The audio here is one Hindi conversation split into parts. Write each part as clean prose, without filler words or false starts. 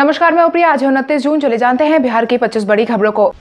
नमस्कार, मैं प्रिया। आज 29 जून, चले जानते हैं बिहार की 25 बड़ी खबरों को।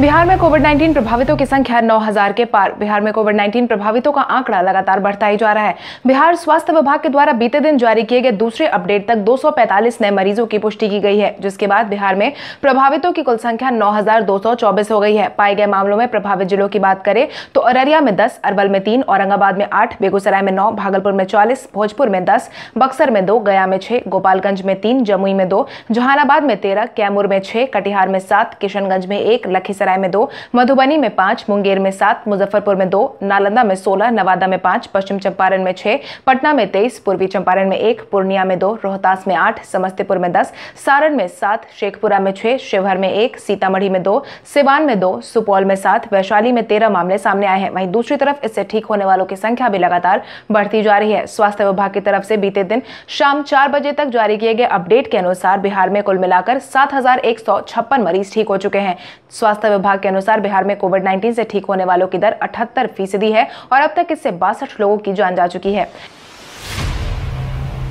बिहार में कोविड-19 प्रभावितों की संख्या 9000 के पार। बिहार में कोविड-19 प्रभावितों का आंकड़ा लगातार बढ़ता ही जा रहा है। बिहार स्वास्थ्य विभाग के द्वारा बीते दिन जारी किए गए दूसरे अपडेट तक 245 नए मरीजों की पुष्टि की गई है, जिसके बाद बिहार में प्रभावितों की कुल संख्या 9224 हो गई है। पाए गए मामलों में प्रभावित जिलों की बात करें तो अररिया में 10, अरवल में 3, औरंगाबाद में 8, बेगूसराय में 9, भागलपुर में 40, भोजपुर में 10, बक्सर में 2, गया में 6, गोपालगंज में 3, जमुई में 2, जहानाबाद में 13, कैमूर में 6, कटिहार में 7, किशनगंज में 1, लखीसराय में 2, मधुबनी में 5, मुंगेर में 7, मुजफ्फरपुर में 2, नालंदा में 16, नवादा में 5, पश्चिम चंपारण में 6, पटना में 23, पूर्वी चंपारण में 1, पूर्णिया में 2, रोहतास में 8, समस्तीपुर में 10, सारण में 7, शेखपुरा में 6, शिवहर में 1, सीतामढ़ी में 2, सिवान में 2, सुपौल में 7, वैशाली में 13 मामले सामने आए हैं। वहीं दूसरी तरफ इससे ठीक होने वालों की संख्या भी लगातार बढ़ती जा रही है। स्वास्थ्य विभाग की तरफ से बीते दिन शाम 4 बजे तक जारी किए गए अपडेट के अनुसार बिहार में कुल मिलाकर 7156 मरीज ठीक हो चुके हैं। स्वास्थ्य विभाग के अनुसार बिहार में कोविड-19 से ठीक होने वालों की दर 78% है और अब तक इससे 62 लोगों की जान जा चुकी है।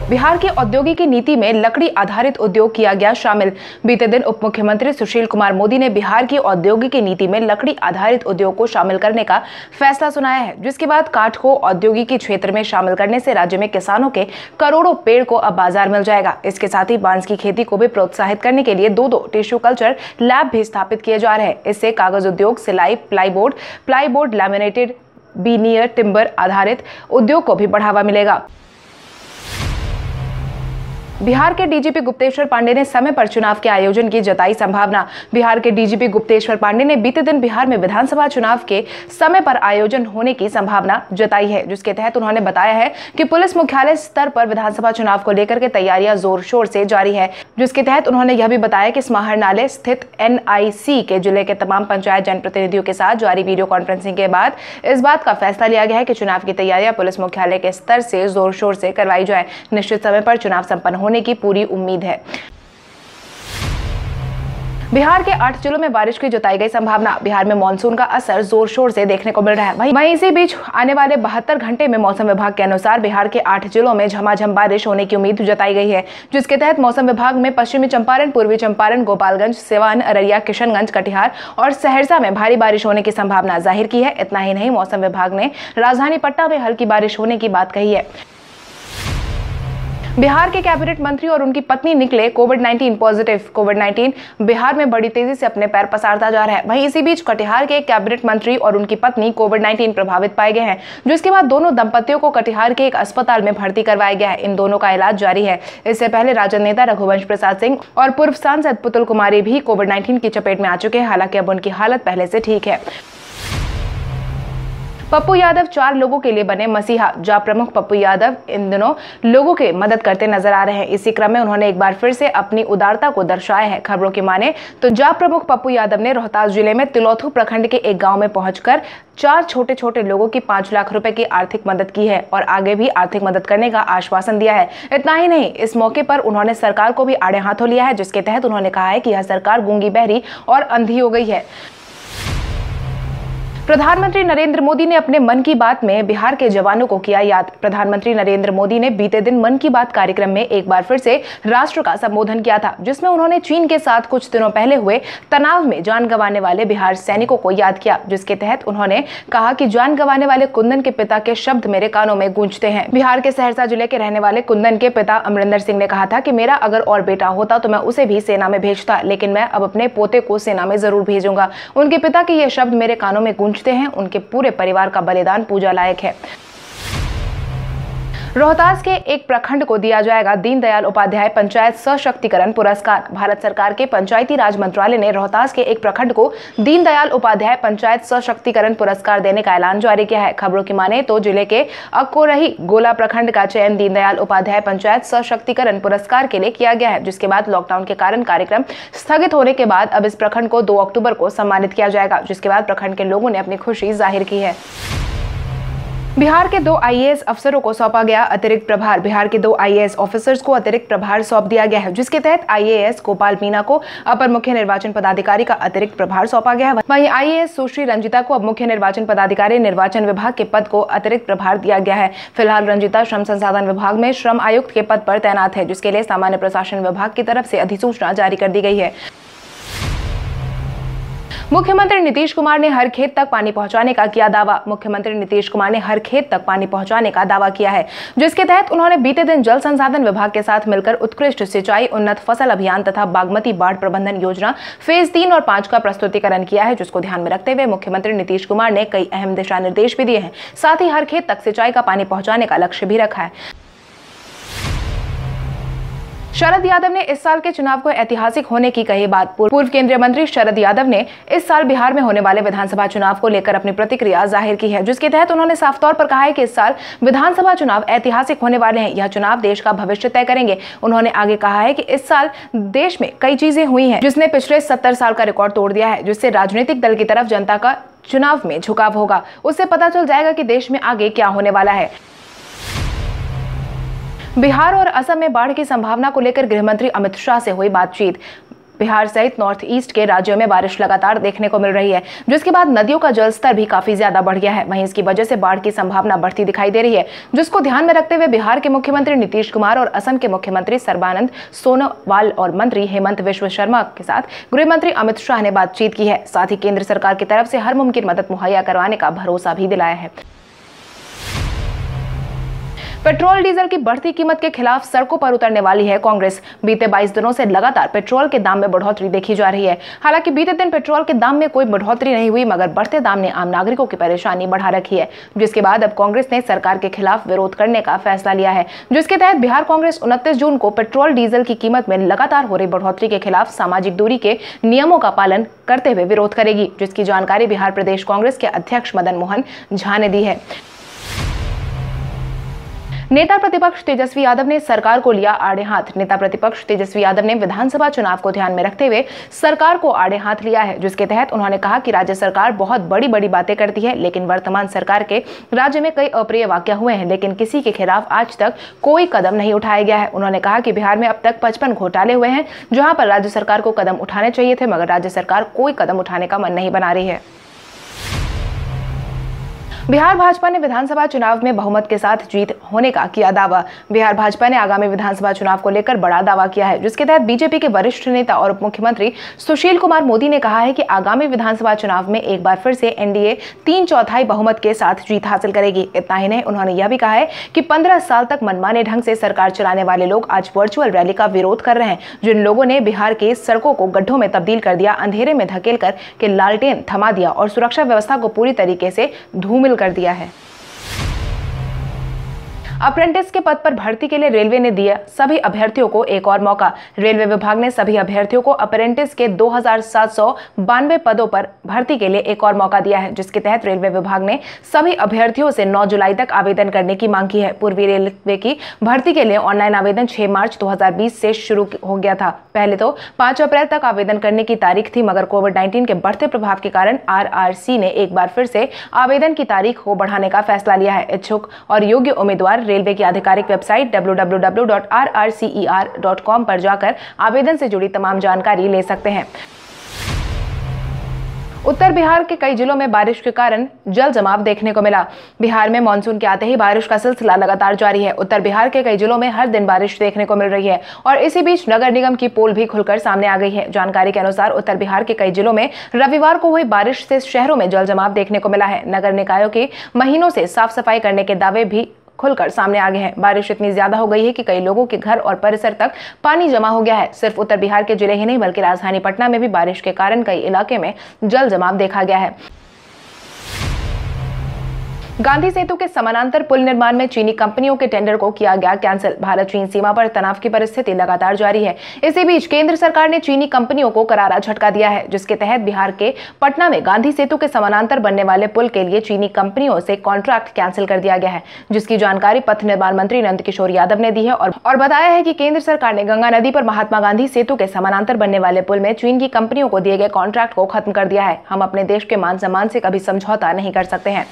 बिहार की औद्योगिकी नीति में लकड़ी आधारित उद्योग किया गया शामिल। बीते दिन उप मुख्यमंत्री सुशील कुमार मोदी ने बिहार की औद्योगिकी नीति में लकड़ी आधारित उद्योग को शामिल करने का फैसला सुनाया है, जिसके बाद काठ को औद्योगिकी क्षेत्र में शामिल करने से राज्य में किसानों के करोड़ों पेड़ को अब बाजार मिल जाएगा। इसके साथ ही बांस की खेती को भी प्रोत्साहित करने के लिए 2-2 टिश्यू कल्चर लैब भी स्थापित किए जा रहे हैं। इससे कागज उद्योग, सिलाई, प्लाईबोर्ड, लैमिनेटेड, बीनियर, टिम्बर आधारित उद्योग को भी बढ़ावा मिलेगा। बिहार के डीजीपी गुप्तेश्वर पांडे ने समय पर चुनाव के आयोजन की जताई संभावना। बिहार के डीजीपी गुप्तेश्वर पांडे ने बीते दिन बिहार में विधानसभा चुनाव के समय पर आयोजन होने की संभावना जताई है, जिसके तहत उन्होंने बताया है कि पुलिस मुख्यालय स्तर पर विधानसभा चुनाव को लेकर के तैयारियां जोर शोर से जारी है, जिसके तहत उन्होंने यह भी बताया कि स्माहरणालय स्थित NIC के जिले के तमाम पंचायत जनप्रतिनिधियों के साथ जारी वीडियो कॉन्फ्रेंसिंग के बाद इस बात का फैसला लिया गया है कि चुनाव की तैयारियां पुलिस मुख्यालय के स्तर से जोर शोर से करवाई जाए। निश्चित समय पर चुनाव संपन्न होने की पूरी उम्मीद है। बिहार के 8 जिलों में बारिश की जताई गई संभावना। बिहार में मानसून का असर जोर शोर से देखने को मिल रहा है। वहीं इसी बीच आने वाले 72 घंटे में मौसम विभाग के अनुसार बिहार के 8 जिलों में झमाझम बारिश होने की उम्मीद जताई गई है, जिसके तहत मौसम विभाग में पश्चिमी चंपारण, पूर्वी चंपारण, गोपालगंज, सिवान, अररिया, किशनगंज, कटिहार और सहरसा में भारी बारिश होने की संभावना जाहिर की है। इतना ही नहीं, मौसम विभाग ने राजधानी पटना में हल्की बारिश होने की बात कही है। बिहार के कैबिनेट मंत्री और उनकी पत्नी निकले कोविड-19 पॉजिटिव। कोविड-19 बिहार में बड़ी तेजी से अपने पैर पसारता जा रहा है। वहीं इसी बीच कटिहार के कैबिनेट मंत्री और उनकी पत्नी कोविड-19 प्रभावित पाए गए हैं, जिसके बाद दोनों दंपतियों को कटिहार के एक अस्पताल में भर्ती करवाया गया है। इन दोनों का इलाज जारी है। इससे पहले राजद नेता रघुवंश प्रसाद सिंह और पूर्व सांसद पुतुल कुमारी भी कोविड-19 की चपेट में आ चुके हैं। हालांकि अब उनकी हालत पहले से ठीक है। पप्पू यादव 4 लोगों के लिए बने मसीहा। जाप प्रमुख पप्पू यादव इन दिनों लोगों के मदद करते नजर आ रहे हैं। इसी क्रम में उन्होंने एक बार फिर से अपनी उदारता को दर्शाया है। खबरों की माने तो जाप प्रमुख पप्पू यादव ने रोहतास जिले में तिलौथू प्रखंड के एक गांव में पहुंचकर 4 छोटे छोटे लोगों की 5 लाख रुपए की आर्थिक मदद की है और आगे भी आर्थिक मदद करने का आश्वासन दिया है। इतना ही नहीं, इस मौके पर उन्होंने सरकार को भी आड़े हाथों लिया है, जिसके तहत उन्होंने कहा है कि यह सरकार गूंगी, बहरी और अंधी हो गई है। प्रधानमंत्री नरेंद्र मोदी ने अपने मन की बात में बिहार के जवानों को किया याद। प्रधानमंत्री नरेंद्र मोदी ने बीते दिन मन की बात कार्यक्रम में एक बार फिर से राष्ट्र का संबोधन किया था, जिसमें उन्होंने चीन के साथ कुछ दिनों पहले हुए तनाव में जान गंवाने वाले बिहार सैनिकों को याद किया, जिसके तहत उन्होंने कहा कि जान गंवाने वाले कुंदन के पिता के शब्द मेरे कानों में गूंजते हैं। बिहार के सहरसा जिले के रहने वाले कुंदन के पिता अमरिंदर सिंह ने कहा था कि मेरा अगर और बेटा होता तो मैं उसे भी सेना में भेजता, लेकिन मैं अब अपने पोते को सेना में जरूर भेजूंगा। उनके पिता के ये शब्द मेरे कानों में हैं। उनके पूरे परिवार का बलिदान पूजा लायक है। रोहतास के एक प्रखंड को दिया जाएगा दीनदयाल उपाध्याय पंचायत सशक्तिकरण पुरस्कार। भारत सरकार के पंचायती राज मंत्रालय ने रोहतास के एक प्रखंड को दीनदयाल उपाध्याय पंचायत सशक्तिकरण पुरस्कार देने का ऐलान जारी किया है। खबरों की माने तो जिले के अकोरही गोला प्रखंड का चयन दीनदयाल उपाध्याय पंचायत सशक्तिकरण पुरस्कार के लिए किया गया है, जिसके बाद लॉकडाउन के कारण कार्यक्रम स्थगित होने के बाद अब इस प्रखंड को 2 अक्टूबर को सम्मानित किया जाएगा, जिसके बाद प्रखंड के लोगों ने अपनी खुशी जाहिर की है। बिहार के 2 IAS अफसरों को सौंपा गया अतिरिक्त प्रभार। बिहार के 2 IAS ऑफिसर्स को अतिरिक्त प्रभार सौंप दिया गया है, जिसके तहत IAS गोपाल मीना को अपर मुख्य निर्वाचन पदाधिकारी का अतिरिक्त प्रभार सौंपा गया है। वहीं IAS सुश्री रंजिता को अब मुख्य निर्वाचन पदाधिकारी निर्वाचन विभाग के पद को अतिरिक्त प्रभार दिया गया है। फिलहाल रंजिता श्रम संसाधन विभाग में श्रम आयुक्त के पद पर तैनात है, जिसके लिए सामान्य प्रशासन विभाग की तरफ से अधिसूचना जारी कर दी गई है। मुख्यमंत्री नीतीश कुमार ने हर खेत तक पानी पहुंचाने का किया दावा। मुख्यमंत्री नीतीश कुमार ने हर खेत तक पानी पहुंचाने का दावा किया है, जिसके तहत उन्होंने बीते दिन जल संसाधन विभाग के साथ मिलकर उत्कृष्ट सिंचाई, उन्नत फसल अभियान तथा बागमती बाढ़ प्रबंधन योजना फेज 3 और 5 का प्रस्तुतिकरण किया है, जिसको ध्यान में रखते हुए मुख्यमंत्री नीतीश कुमार ने कई अहम दिशा निर्देश भी दिए हैं। साथ ही हर खेत तक सिंचाई का पानी पहुंचाने का लक्ष्य भी रखा है। शरद यादव ने इस साल के चुनाव को ऐतिहासिक होने की कही बात। पूर्व केंद्रीय मंत्री शरद यादव ने इस साल बिहार में होने वाले विधानसभा चुनाव को लेकर अपनी प्रतिक्रिया जाहिर की है, जिसके तहत उन्होंने साफ तौर पर कहा है कि इस साल विधानसभा चुनाव ऐतिहासिक होने वाले हैं। यह चुनाव देश का भविष्य तय करेंगे। उन्होंने आगे कहा है कि इस साल देश में कई चीजें हुई हैं जिसने पिछले 70 साल का रिकॉर्ड तोड़ दिया है, जिससे राजनीतिक दल की तरफ जनता का चुनाव में झुकाव होगा। उससे पता चल जाएगा कि देश में आगे क्या होने वाला है। बिहार और असम में बाढ़ की संभावना को लेकर गृहमंत्री अमित शाह से हुई बातचीत। बिहार सहित नॉर्थ ईस्ट के राज्यों में बारिश लगातार देखने को मिल रही है, जिसके बाद नदियों का जलस्तर भी काफी ज्यादा बढ़ गया है। वहीं इसकी वजह से बाढ़ की संभावना बढ़ती दिखाई दे रही है, जिसको ध्यान में रखते हुए बिहार के मुख्यमंत्री नीतीश कुमार और असम के मुख्यमंत्री सर्बानंद सोनोवाल और मंत्री हेमंत विश्व शर्मा के साथ गृहमंत्री अमित शाह ने बातचीत की है। साथ ही केंद्र सरकार की तरफ से हर मुमकिन मदद मुहैया करवाने का भरोसा भी दिलाया है। पेट्रोल डीजल की बढ़ती कीमत के खिलाफ सड़कों पर उतरने वाली है कांग्रेस। बीते 22 दिनों से लगातार पेट्रोल के दाम में बढ़ोतरी देखी जा रही है। हालांकि बीते दिन पेट्रोल के दाम में कोई बढ़ोतरी नहीं हुई, मगर बढ़ते दाम ने आम नागरिकों की परेशानी बढ़ा रखी है, जिसके बाद अब कांग्रेस ने सरकार के खिलाफ विरोध करने का फैसला लिया है, जिसके तहत बिहार कांग्रेस 29 जून को पेट्रोल डीजल की कीमत में लगातार हो रही बढ़ोतरी के खिलाफ सामाजिक दूरी के नियमों का पालन करते हुए विरोध करेगी, जिसकी जानकारी बिहार प्रदेश कांग्रेस के अध्यक्ष मदन मोहन झा ने दी है। नेता प्रतिपक्ष तेजस्वी यादव ने सरकार को लिया आड़े हाथ। नेता प्रतिपक्ष तेजस्वी यादव ने विधानसभा चुनाव को ध्यान में रखते हुए सरकार को आड़े हाथ लिया है, जिसके तहत उन्होंने कहा कि राज्य सरकार बहुत बड़ी बड़ी बातें करती है, लेकिन वर्तमान सरकार के राज्य में कई अप्रिय वाक्य हुए हैं, लेकिन किसी के खिलाफ आज तक कोई कदम नहीं उठाया गया है। उन्होंने कहा कि बिहार में अब तक 55 घोटाले हुए हैं, जहाँ पर राज्य सरकार को कदम उठाने चाहिए थे, मगर राज्य सरकार कोई कदम उठाने का मन नहीं बना रही है। बिहार भाजपा ने विधानसभा चुनाव में बहुमत के साथ जीत होने का किया दावा। बिहार भाजपा ने आगामी विधानसभा चुनाव को लेकर बड़ा दावा किया है, जिसके तहत बीजेपी के वरिष्ठ नेता और उप मुख्यमंत्री सुशील कुमार मोदी ने कहा है कि आगामी विधानसभा चुनाव में एक बार फिर से एनडीए 3/4 बहुमत के साथ जीत हासिल करेगी। इतना ही नहीं, उन्होंने यह भी कहा है कि 15 साल तक मनमाने ढंग से सरकार चलाने वाले लोग आज वर्चुअल रैली का विरोध कर रहे हैं। जिन लोगों ने बिहार के सड़कों को गड्ढों में तब्दील कर दिया, अंधेरे में धकेल कर के लालटेन थमा दिया और सुरक्षा व्यवस्था को पूरी तरीके से धूमिल कर दिया है। अप्रेंटिस के पद पर भर्ती के लिए रेलवे ने दिया सभी अभ्यर्थियों को एक और मौका। रेलवे विभाग ने सभी अभ्यर्थियों को अप्रेंटिस के 2792 पदों पर भर्ती के लिए एक और मौका दिया है, जिसके तहत रेलवे विभाग ने सभी अभ्यर्थियों से 9 जुलाई तक आवेदन करने की मांग की है। पूर्वी रेलवे की भर्ती के लिए ऑनलाइन आवेदन 6 मार्च 2020 से शुरू हो गया था। पहले तो 5 अप्रैल तक आवेदन करने की तारीख थी, मगर कोविड-19 के बढ़ते प्रभाव के कारण RRC ने एक बार फिर से आवेदन की तारीख को बढ़ाने का फैसला लिया है। इच्छुक और योग्य उम्मीदवार रेलवे की आधिकारिक वेबसाइट www.rrcer.com पर जाकर आवेदन से जुड़ी तमाम जानकारी ले सकते हैं। उत्तर बिहार के कई जिलों में बारिश के कारण जल जमाव देखने को मिला। बिहार में मानसून के आते ही बारिश का सिलसिला लगातार जारी है। उत्तर बिहार के कई जिलों में हर दिन बारिश देखने को मिल रही है और इसी बीच नगर निगम की पोल भी खुलकर सामने आ गई है। जानकारी के अनुसार उत्तर बिहार के कई जिलों में रविवार को हुई बारिश से शहरों में जल जमाव देखने को मिला है। नगर निकायों की महीनों से साफ सफाई करने के दावे भी खुलकर सामने आ गए हैं। बारिश इतनी ज्यादा हो गई है कि कई लोगों के घर और परिसर तक पानी जमा हो गया है। सिर्फ उत्तर बिहार के जिले ही नहीं, बल्कि राजधानी पटना में भी बारिश के कारण कई इलाके में जल जमाव देखा गया है। गांधी सेतु के समानांतर पुल निर्माण में चीनी कंपनियों के टेंडर को किया गया कैंसिल। भारत चीन सीमा पर तनाव की परिस्थिति लगातार जारी है। इसी बीच केंद्र सरकार ने चीनी कंपनियों को करारा झटका दिया है, जिसके तहत बिहार के पटना में गांधी सेतु के समानांतर बनने वाले पुल के लिए चीनी कंपनियों से कॉन्ट्रैक्ट कैंसिल कर दिया गया है, जिसकी जानकारी पथ निर्माण मंत्री नंदकिशोर यादव ने दी है और बताया है कि केंद्र सरकार ने गंगा नदी पर महात्मा गांधी सेतु के समानांतर बनने वाले पुल में चीन की कंपनियों को दिए गए कॉन्ट्रैक्ट को खत्म कर दिया है। हम अपने देश के मान सम्मान से कभी समझौता नहीं कर सकते हैं।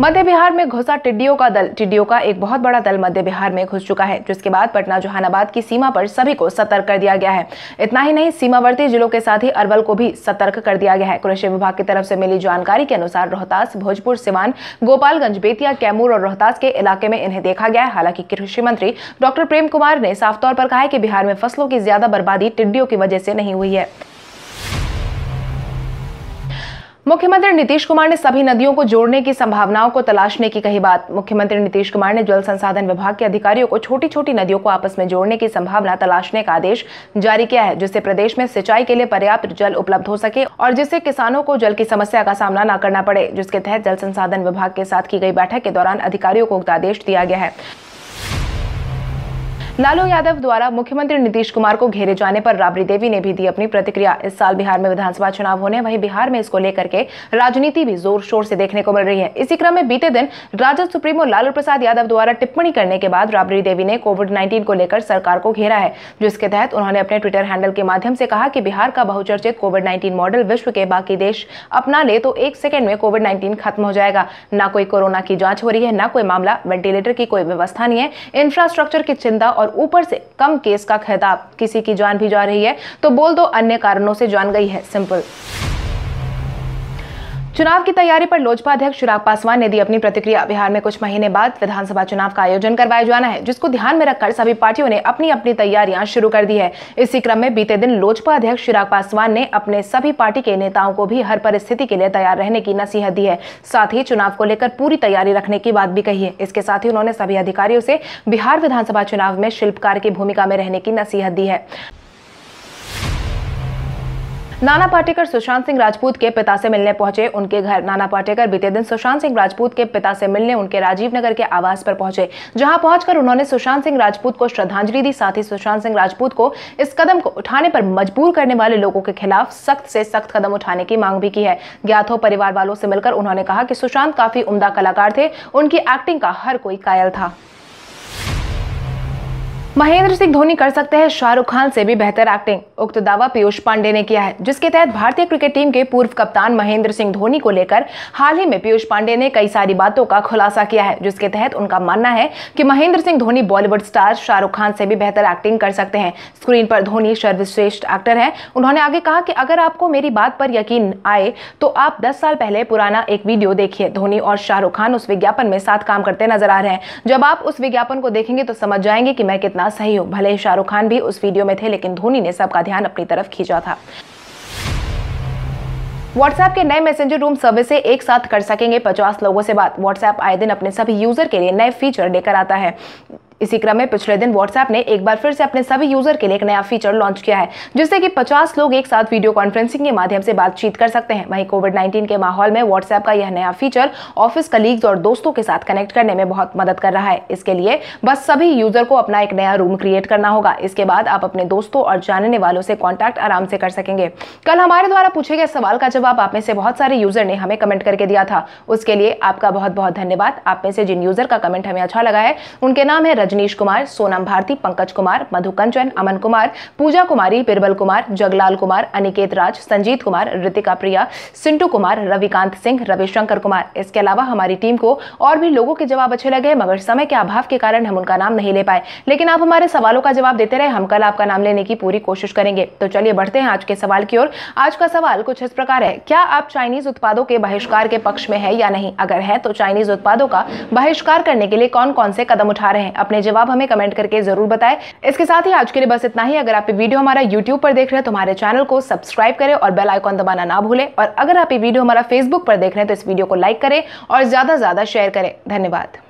मध्य बिहार में घुसा टिड्डियों का दल। टिड्डियों का एक बहुत बड़ा दल मध्य बिहार में घुस चुका है, जिसके बाद पटना जहानाबाद की सीमा पर सभी को सतर्क कर दिया गया है। इतना ही नहीं, सीमावर्ती जिलों के साथ ही अरवल को भी सतर्क कर दिया गया है। कृषि विभाग की तरफ से मिली जानकारी के अनुसार रोहतास, भोजपुर, सिवान, गोपालगंज, बेतिया, कैमूर और रोहतास के इलाके में इन्हें देखा गया है। हालांकि कृषि मंत्री डॉक्टर प्रेम कुमार ने साफ तौर पर कहा है कि बिहार में फसलों की ज्यादा बर्बादी टिड्डियों की वजह से नहीं हुई है। मुख्यमंत्री नीतीश कुमार ने सभी नदियों को जोड़ने की संभावनाओं को तलाशने की कही बात। मुख्यमंत्री नीतीश कुमार ने जल संसाधन विभाग के अधिकारियों को छोटी छोटी नदियों को आपस में जोड़ने की संभावना तलाशने का आदेश जारी किया है, जिससे प्रदेश में सिंचाई के लिए पर्याप्त जल उपलब्ध हो सके और जिससे किसानों को जल की समस्या का सामना न करना पड़े। जिसके तहत जल संसाधन विभाग के साथ की गई बैठक के दौरान अधिकारियों को आदेश दिया गया है। लालू यादव द्वारा मुख्यमंत्री नीतीश कुमार को घेरे जाने पर राबड़ी देवी ने भी दी अपनी प्रतिक्रिया। इस साल बिहार में विधानसभा चुनाव होने, वहीं बिहार में इसको लेकर के राजनीति भी जोर शोर से देखने को मिल रही है। इसी क्रम में बीते दिन राजद सुप्रीमो लालू प्रसाद यादव द्वारा टिप्पणी करने के बाद राबड़ी देवी ने कोविड-19 को लेकर सरकार को घेरा है, जिसके तहत उन्होंने अपने ट्विटर हैंडल के माध्यम से कहा कि बिहार का बहुचर्चित कोविड-19 मॉडल विश्व के बाकी देश अपना ले तो एक सेकेंड में कोविड-19 खत्म हो जाएगा। न कोई कोरोना की जाँच हो रही है, न कोई मामला, वेंटिलेटर की कोई व्यवस्था नहीं है, इंफ्रास्ट्रक्चर की चिंता और ऊपर से कम केस का खिताब। किसी की जान भी जा रही है तो बोल दो अन्य कारणों से जान गई है, सिंपल। चुनाव की तैयारी पर लोजपा अध्यक्ष चिराग पासवान ने दी अपनी प्रतिक्रिया। बिहार में कुछ महीने बाद विधानसभा चुनाव का आयोजन करवाया जाना है, जिसको ध्यान में रखकर सभी पार्टियों ने अपनी अपनी तैयारियां शुरू कर दी है। इसी क्रम में बीते दिन लोजपा अध्यक्ष चिराग पासवान ने अपने सभी पार्टी के नेताओं को भी हर परिस्थिति के लिए तैयार रहने की नसीहत दी है। साथ ही चुनाव को लेकर पूरी तैयारी रखने की बात भी कही है। इसके साथ ही उन्होंने सभी अधिकारियों से बिहार विधानसभा चुनाव में शिल्पकार की भूमिका में रहने की नसीहत दी है। नाना पाटेकर सुशांत सिंह राजपूत के पिता से मिलने पहुंचे उनके घर। नाना पाटेकर बीते दिन सुशांत सिंह राजपूत के पिता से मिलने उनके राजीव नगर के आवास पर पहुंचे, जहां पहुंचकर उन्होंने सुशांत सिंह राजपूत को श्रद्धांजलि दी। साथ ही सुशांत सिंह राजपूत को इस कदम को उठाने पर मजबूर करने वाले लोगों के खिलाफ सख्त से सख्त कदम उठाने की मांग भी की है। ज्ञात हो परिवार वालों से मिलकर उन्होंने कहा कि सुशांत काफी उम्दा कलाकार थे, उनकी एक्टिंग का हर कोई कायल था। महेंद्र सिंह धोनी कर सकते हैं शाहरुख खान से भी बेहतर एक्टिंग। उक्त दावा पीयूष पांडे ने किया है, जिसके तहत भारतीय क्रिकेट टीम के पूर्व कप्तान महेंद्र सिंह धोनी को लेकर हाल ही में पीयूष पांडे ने कई सारी बातों का खुलासा किया है, जिसके तहत उनका मानना है कि महेंद्र सिंह धोनी बॉलीवुड स्टार शाहरुख खान से भी बेहतर एक्टिंग कर सकते हैं। स्क्रीन पर धोनी सर्वश्रेष्ठ एक्टर है। उन्होंने आगे कहा कि अगर आपको मेरी बात पर यकीन आए तो आप 10 साल पहले पुराना एक वीडियो देखिए। धोनी और शाहरुख खान उस विज्ञापन में साथ काम करते नजर आ रहे हैं। जब आप उस विज्ञापन को देखेंगे तो समझ जाएंगे कि मैं कितना सही हूं। भले शाहरुख खान भी उस वीडियो में थे, लेकिन धोनी ने सबका ध्यान अपनी तरफ खींचा था। व्हाट्सएप के नए मैसेंजर रूम सर्विस से एक साथ कर सकेंगे 50 लोगों से बात। व्हाट्सएप आए दिन अपने सभी यूजर के लिए नए फीचर लेकर आता है। इसी क्रम में पिछले दिन व्हाट्सएप ने एक बार फिर से अपने सभी यूजर के लिए एक नया फीचर लॉन्च किया है, जिससे कि 50 लोग एक साथ वीडियो कॉन्फ्रेंसिंग के माध्यम से बातचीत कर सकते हैं। वहीं कोविड-19 के माहौल में व्हाट्सएप का यह नया फीचर ऑफिस कलीग्स और दोस्तों के साथ कनेक्ट करने में बहुत मदद कर रहा है। इसके लिए बस सभी यूजर को अपना एक नया रूम क्रिएट करना होगा। इसके बाद आप अपने दोस्तों और जानने वालों से कॉन्टैक्ट आराम से कर सकेंगे। कल हमारे द्वारा पूछे गए सवाल का जवाब आप में से बहुत सारे यूजर ने हमें कमेंट करके दिया था, उसके लिए आपका बहुत बहुत धन्यवाद। आप में से जिन यूजर का कमेंट हमें अच्छा लगा है, उनके नाम है रजनीश कुमार, सोनम भारती, पंकज कुमार, मधु कंचन, अमन कुमार, पूजा कुमारी, बिरबल कुमार, जगलाल कुमार, अनिकेत राज, संजीत कुमार, ऋतिका प्रिया, सिंटू कुमार, रविकांत सिंह, रविशंकर कुमार। इसके अलावा हमारी टीम को और भी लोगों के जवाब अच्छे लगे, मगर समय के अभाव के कारण हम उनका नाम नहीं ले पाए, लेकिन आप हमारे सवालों का जवाब देते रहे। हम कल आपका नाम लेने की पूरी कोशिश करेंगे। तो चलिए बढ़ते हैं आज के सवाल की ओर। आज का सवाल कुछ इस प्रकार है, क्या आप चाइनीज उत्पादों के बहिष्कार के पक्ष में है या नहीं? अगर है तो चाइनीज उत्पादों का बहिष्कार करने के लिए कौन कौन से कदम उठा रहे हैं? अपने जवाब हमें कमेंट करके जरूर बताएं। इसके साथ ही आज के लिए बस इतना ही। अगर आप ये वीडियो हमारा YouTube पर देख रहे हैं तो हमारे चैनल को सब्सक्राइब करें और बेल आइकॉन दबाना ना भूलें। और अगर आप ये वीडियो हमारा Facebook पर देख रहे हैं तो इस वीडियो को लाइक करें और ज्यादा से ज्यादा शेयर करें। धन्यवाद।